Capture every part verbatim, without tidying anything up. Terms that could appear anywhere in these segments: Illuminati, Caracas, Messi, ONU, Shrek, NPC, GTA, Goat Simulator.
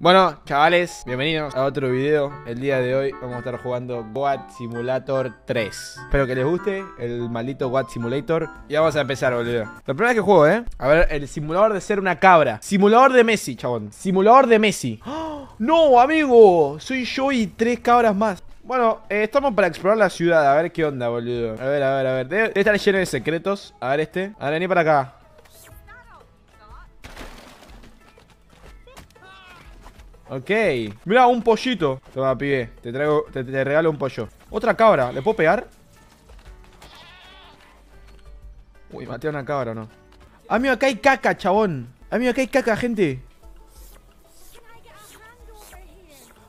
Bueno, chavales, bienvenidos a otro video. El día de hoy vamos a estar jugando Goat Simulator tres. Espero que les guste el maldito Goat Simulator. Y vamos a empezar, boludo. La primera vez que juego, ¿eh? A ver, el simulador de ser una cabra. Simulador de Messi, chabón. Simulador de Messi. ¡Oh! ¡No, amigo! Soy yo y tres cabras más. Bueno, eh, estamos para explorar la ciudad. A ver qué onda, boludo. A ver, a ver, a ver. Debe, debe estar lleno de secretos. A ver este. A ver, vení para acá. Ok. Mira, un pollito. Toma, pibe. Te traigo, te, te regalo un pollo. Otra cabra. ¿Le puedo pegar? Uy, maté a una cabra, ¿no? Amigo, acá hay caca, chabón. Amigo, acá hay caca, gente.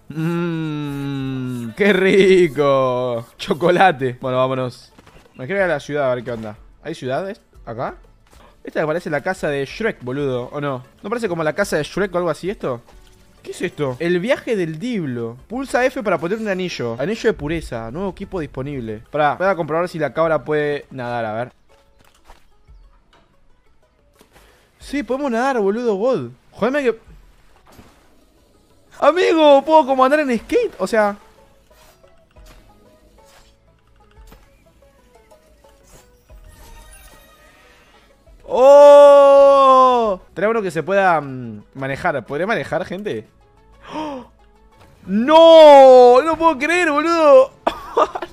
Mmm, qué rico. Chocolate. Bueno, vámonos. Me quiero ir a la ciudad a ver qué onda. ¿Hay ciudades acá? Esta parece la casa de Shrek, boludo. ¿O no? ¿No parece como la casa de Shrek o algo así esto? ¿Qué es esto? El viaje del diablo. Pulsa F para poner un anillo. Anillo de pureza. Nuevo equipo disponible. Pará, voy a comprobar si la cabra puede nadar, a ver. Sí, podemos nadar, boludo, God. Jodeme que... Amigo, puedo como andar en skate, o sea. ¡Oh! Trae uno que se pueda um, manejar. ¿Podré manejar, gente? ¡Oh! ¡No! No puedo creer, boludo.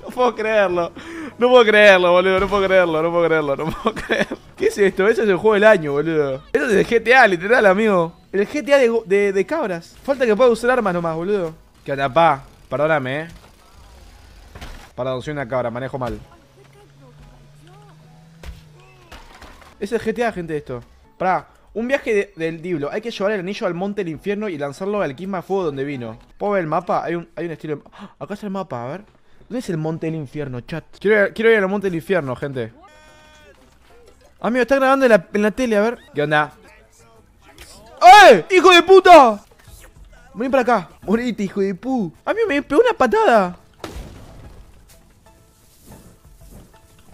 No puedo creerlo. No puedo creerlo, boludo. No puedo creerlo, no puedo creerlo, no puedo creerlo. ¿Qué es esto? Eso es el juego del año, boludo. Eso es el G T A, literal, amigo. El G T A de, de, de cabras. Falta que pueda usar armas nomás, boludo. Que atapá. Perdóname, eh. Perdón, soy una cabra, manejo mal. Es el G T A, gente, esto. Pará. Un viaje de, del diablo. Hay que llevar el anillo al monte del infierno y lanzarlo al quisma fuego donde vino. ¿Puedo ver el mapa? Hay un, hay un estilo de... ¡Ah! Acá está el mapa, a ver. ¿Dónde es el monte del infierno, chat? Quiero, quiero ir al monte del infierno, gente. Amigo, está grabando en la, en la tele, a ver. ¿Qué onda? ¡Eh! ¡Hijo de puta! Vení para acá. Morite, hijo de pu. Amigo, me pegó una patada.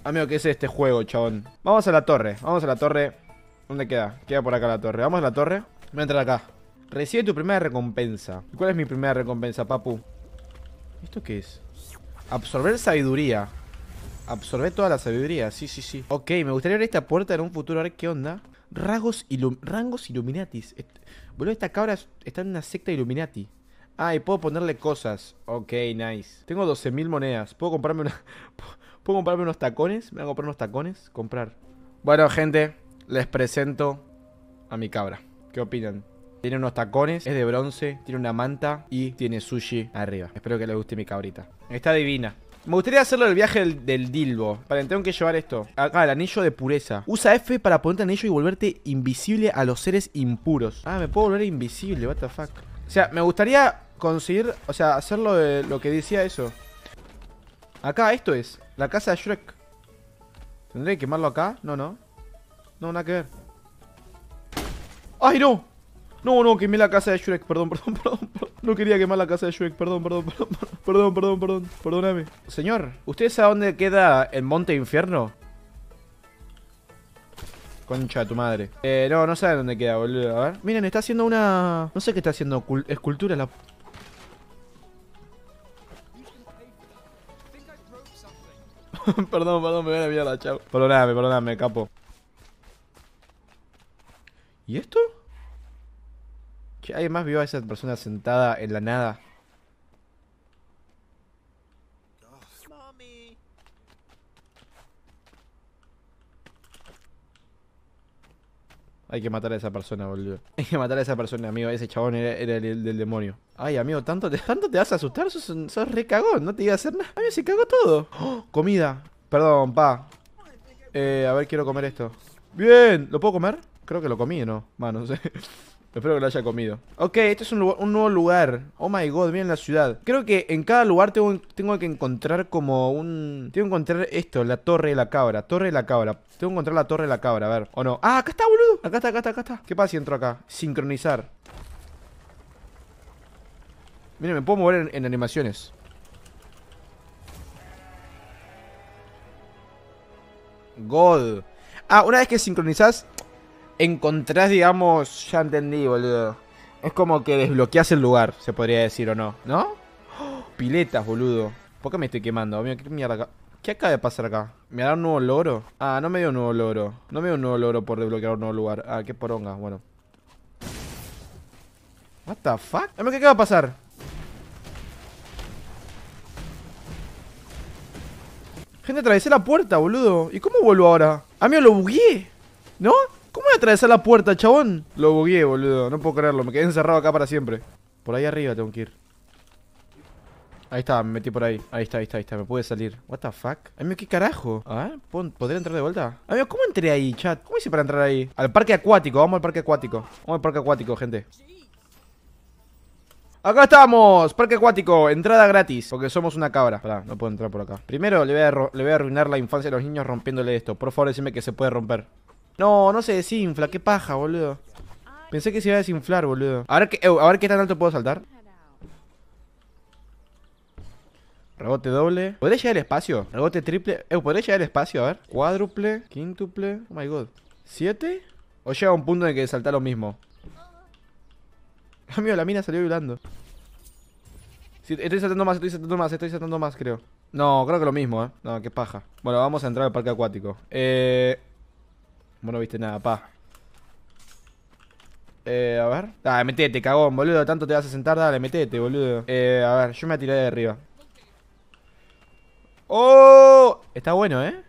Amigo, ¿qué es este juego, chabón? Vamos a la torre. Vamos a la torre. ¿Dónde queda? Queda por acá la torre. Vamos a la torre. Voy a entrar acá. Recibe tu primera recompensa. ¿Y cuál es mi primera recompensa, papu? ¿Esto qué es? Absorber sabiduría. Absorber toda la sabiduría. Sí, sí, sí. Ok, me gustaría abrir esta puerta en un futuro. A ver qué onda. Rangos, ilum rangos Illuminatis. Est Boludo, esta cabra está en una secta Illuminati. Ah, y puedo ponerle cosas. Ok, nice. Tengo doce mil monedas. ¿Puedo comprarme una... ¿Puedo comprarme unos tacones? ¿Me voy a comprar unos tacones? Comprar. Bueno, gente, les presento a mi cabra. ¿Qué opinan? Tiene unos tacones, es de bronce, tiene una manta y tiene sushi arriba. Espero que les guste mi cabrita. Está divina. Me gustaría hacerlo el viaje del, del dilbo. Vale, tengo que llevar esto. Acá, el anillo de pureza. Usa F para ponerte anillo y volverte invisible a los seres impuros. Ah, me puedo volver invisible, what the fuck. O sea, me gustaría conseguir, o sea, hacerlo de lo que decía eso. Acá, esto es, la casa de Shrek. ¿Tendré que quemarlo acá? No, no. No, nada que ver. ¡Ay, no! No, no, quemé la casa de Shrek, perdón, perdón, perdón, perdón. No quería quemar la casa de Shrek, perdón, perdón, perdón, perdón, perdón, perdón, perdóname. Señor, ¿usted sabe dónde queda el monte infierno? Concha de tu madre. Eh, no, no sabe dónde queda, boludo, a ver. Miren, está haciendo una... No sé qué está haciendo, escultura la... Perdón, perdón, me voy a la mierda, chao. Perdóname, perdóname, capo. ¿Y esto? ¿Alguien más vio a esa persona sentada en la nada? Hay que matar a esa persona, boludo. Hay que matar a esa persona, amigo. Ese chabón era, era el, el del demonio. Ay, amigo, tanto te, tanto te vas a asustar. Sos, sos re cagón, no te iba a hacer nada. Amigo, se cagó todo. ¡Oh! Comida. Perdón, pa. Eh, a ver, quiero comer esto. Bien, ¿lo puedo comer? Creo que lo comí, ¿no? Bueno, no sé. Espero que lo haya comido. Ok, este es un, lugar, un nuevo lugar. Oh my god, miren la ciudad. Creo que en cada lugar tengo, tengo que encontrar como un... Tengo que encontrar esto, la torre de la cabra. Torre de la cabra. Tengo que encontrar la torre de la cabra, a ver. ¿O no? ¡Ah, acá está, boludo! Acá está, acá está, acá está. ¿Qué pasa si entro acá? Sincronizar. Miren, me puedo mover en, en animaciones. God. Ah, una vez que sincronizás... Encontrás, digamos, ya entendí, boludo. Es como que desbloqueas el lugar, se podría decir, o no, ¿no? ¡Oh! Piletas, boludo. ¿Por qué me estoy quemando? Mira, qué mierda acá. ¿Qué acaba de pasar acá? ¿Me dará un nuevo logro? Ah, no me dio un nuevo logro. No me dio un nuevo logro por desbloquear un nuevo lugar. Ah, qué poronga, bueno. What the fuck? ¿Qué acaba de pasar? Gente, atravesé la puerta, boludo. ¿Y cómo vuelvo ahora? Amigo, lo bugueé, ¿no? ¿Cómo voy a atravesar la puerta, chabón? Lo bugueé, boludo. No puedo creerlo. Me quedé encerrado acá para siempre. Por ahí arriba tengo que ir. Ahí está, me metí por ahí. Ahí está, ahí está, ahí está. Me pude salir. What the fuck? Amigo, ¿qué carajo? ¿Ah? ¿Podría entrar de vuelta? Amigo, ¿cómo entré ahí, chat? ¿Cómo hice para entrar ahí? Al parque acuático. Vamos al parque acuático. Vamos al parque acuático, gente. Acá estamos, parque acuático, entrada gratis, porque somos una cabra. Pará, no puedo entrar por acá. Primero le voy, a le voy a arruinar la infancia de los niños rompiéndole esto. Por favor, decime que se puede romper. No, no se desinfla, qué paja, boludo. Pensé que se iba a desinflar, boludo. A ver qué, a ver qué tan alto puedo saltar. Rebote doble. ¿Podría llegar al espacio? Rebote triple. Eh, ¿podría llegar al espacio? A ver. Cuádruple, quíntuple. Oh my god. ¿Siete? O llega a un punto en el que salta lo mismo. Amigo, la mina salió violando. Sí, estoy saltando más, estoy saltando más, estoy saltando más, creo. No, creo que lo mismo, eh. No, qué paja. Bueno, vamos a entrar al parque acuático. Eh... Bueno, no viste nada, pa. Eh, a ver. Dale, metete, cagón, boludo. Tanto te vas a sentar, dale, metete, boludo. Eh, a ver, yo me atiré de arriba. ¡Oh! Está bueno, eh.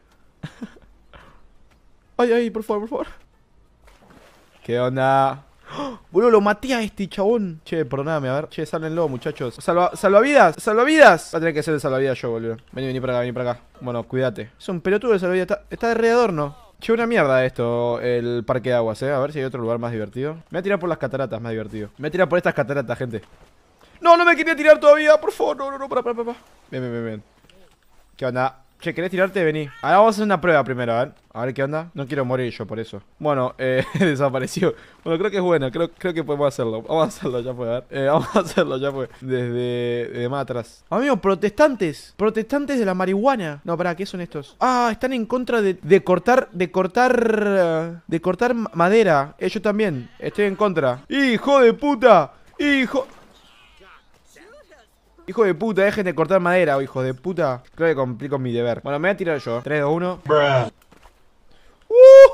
Ay, ay, por favor, por favor. ¿Qué onda? ¡Oh! Boludo, lo maté a este chabón. Che, perdóname, a ver. Che, sálenlo, muchachos. Salva, salvavidas, salvavidas. Va a tener que ser el salvavidas yo, boludo. Vení, vení para acá, vení para acá. Bueno, cuídate. Es un pelotudo de salvavidas. Está, está de re adorno. Che, una mierda esto, el parque de aguas, eh. A ver si hay otro lugar más divertido. Me voy a tirar por las cataratas, más divertido. Me voy a tirar por estas cataratas, gente. No, no me quería tirar todavía, por favor. No, no, no, para, para, para. Ven, ven, ven, ven. ¿Qué onda? Che, ¿querés tirarte? Vení. Ahora vamos a hacer una prueba primero, a ver. A ver qué onda. No quiero morir yo por eso. Bueno, eh, desapareció. Bueno, creo que es bueno. Creo, creo que podemos hacerlo. Vamos a hacerlo, ya fue, a ver. Eh, vamos a hacerlo, ya fue. Desde, desde más atrás. Amigos, protestantes. Protestantes de la marihuana. No, pará, ¿qué son estos? Ah, están en contra de, de cortar, de cortar, de cortar madera. Eh, yo también. Estoy en contra. ¡Hijo de puta! ¡Hijo! Hijo de puta, dejen de cortar madera, hijo de puta. Creo que cumplí con mi deber. Bueno, me voy a tirar yo. tres, dos, uno. Bruh. ¡Uh!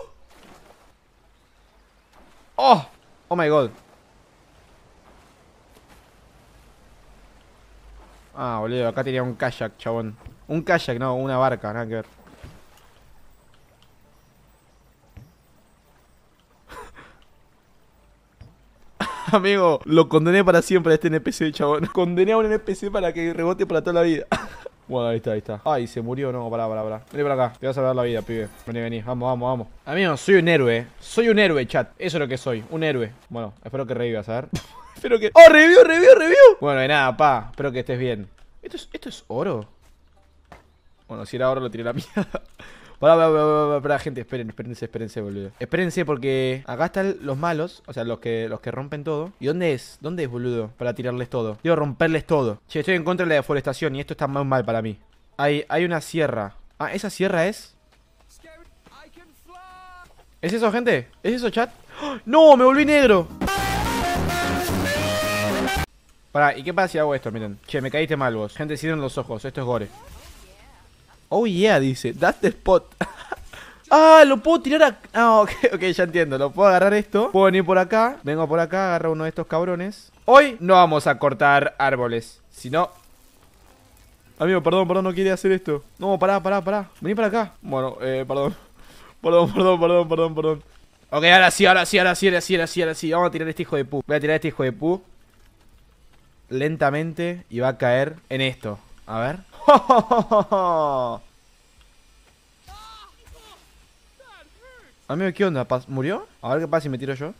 ¡Oh! ¡Oh, my God! Ah, boludo, acá tenía un kayak, chabón. Un kayak, no, una barca, nada que ver. Amigo, lo condené para siempre a este N P C, chabón. Condené a un N P C para que rebote para toda la vida. Bueno, ahí está, ahí está. Ay, se murió, no, pará, pará, pará. Vení para acá, te voy a salvar la vida, pibe. Vení, vení, vamos, vamos, vamos. Amigo, soy un héroe. Soy un héroe, chat. Eso es lo que soy, un héroe. Bueno, espero que revivas, a ver. Espero que... ¡Oh, revivió, revivió, revivió! Bueno, de nada, pa, espero que estés bien. ¿Esto es, esto es oro? Bueno, si era oro lo tiré la mierda. Pará, pará, pará, pará, gente, esperen, espérense, espérense, boludo. Espérense porque acá están los malos, o sea, los que los que rompen todo. ¿Y dónde es? ¿Dónde es, boludo? Para tirarles todo. Quiero romperles todo. Che, estoy en contra de la deforestación y esto está muy mal para mí. Hay, hay una sierra. Ah, ¿esa sierra es? ¿Es eso, gente? ¿Es eso, chat? ¡Oh! ¡No! ¡Me volví negro! Pará, ¿y qué pasa si hago esto? Miren. Che, me caíste mal vos. Gente, cierren los ojos. Esto es gore. Oh yeah, dice, that's the spot. Ah, lo puedo tirar a... Ah, ok, ok, ya entiendo, lo puedo agarrar esto. Puedo venir por acá, vengo por acá, agarro uno de estos cabrones. Hoy no vamos a cortar árboles, sino... Amigo, perdón, perdón, no quería hacer esto. No, pará, pará, pará, vení para acá. Bueno, eh, perdón. Perdón, perdón, perdón, perdón, perdón. Ok, ahora sí, ahora sí, ahora sí, ahora sí, ahora sí, ahora sí. Vamos a tirar a este hijo de pu. Voy a tirar a este hijo de pu. Lentamente y va a caer en esto. A ver. Amigo, ¿qué onda? ¿Murió? A ver qué pasa si me tiro yo.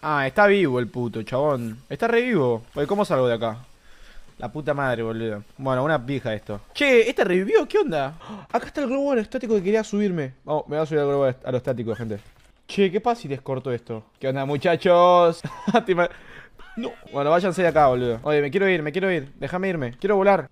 Ah, está vivo el puto, chabón. Está re vivo. Oye, ¿cómo salgo de acá? La puta madre, boludo. Bueno, una pija esto. Che, ¿este revivió? ¿Qué onda? Acá está el globo aerostático que quería subirme. Vamos, oh, me voy a subir al globo aerostático, gente. Che, ¿qué pasa si les corto esto? ¿Qué onda, muchachos? No. Bueno, váyanse de acá, boludo. Oye, me quiero ir, me quiero ir. Déjame irme. Quiero volar.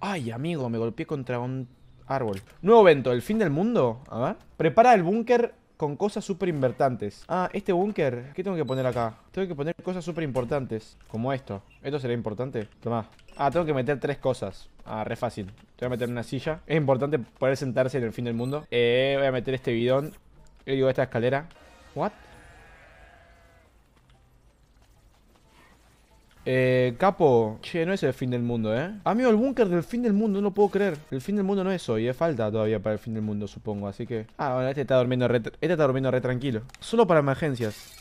Ay, amigo, me golpeé contra un... Árbol. Nuevo evento, el fin del mundo. A ver. Prepara el búnker con cosas súper importantes. Ah, este búnker. ¿Qué tengo que poner acá? Tengo que poner cosas súper importantes. Como esto. ¿Esto será importante? Tomá. Ah, tengo que meter tres cosas. Ah, re fácil. Voy a meter una silla. Es importante poder sentarse en el fin del mundo. Eh, voy a meter este bidón. Yo digo esta escalera. ¿What? Eh, capo. Che, no es el fin del mundo, ¿eh? Amigo, el búnker del fin del mundo, no lo puedo creer. El fin del mundo no es hoy, ¿eh? Falta todavía para el fin del mundo, supongo, así que... Ah, bueno, este está durmiendo re, este está durmiendo re tranquilo. Solo para emergencias.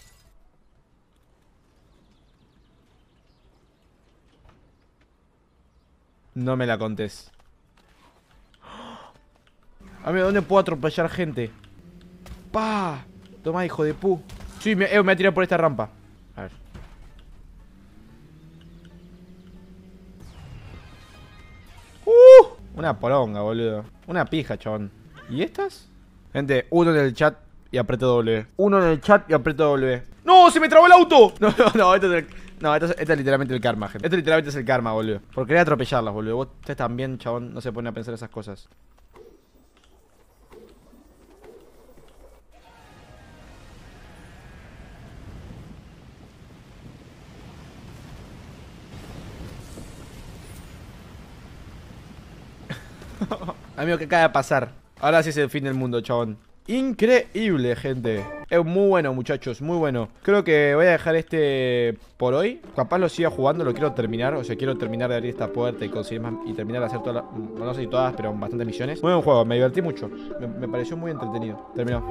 No me la contés. Amigo, ¿dónde puedo atropellar gente? ¡Pah! Tomá, hijo de pu. Sí, me, eh, me voy a tirar por esta rampa. A ver. Una poronga, boludo. Una pija, chabón. ¿Y estas? Gente, uno en el chat y aprieto W. Uno en el chat y aprieto W. ¡No! ¡Se me trabó el auto! No, no, no. Esto es, el... no, esto es, esto es literalmente el karma, gente. Esto literalmente es el karma, boludo. Por querer atropellarlas, boludo. Vos, ustedes también, chabón, no se ponen a pensar esas cosas. Amigo, ¿qué acaba de pasar? Ahora sí es el fin del mundo, chabón. Increíble, gente. Es muy bueno, muchachos, muy bueno. Creo que voy a dejar este por hoy. Capaz lo siga jugando, lo quiero terminar. O sea, quiero terminar de abrir esta puerta y conseguir más. Y terminar de hacer todas las, no sé si todas, pero bastantes misiones. Muy buen juego, me divertí mucho. Me, me pareció muy entretenido. Terminó.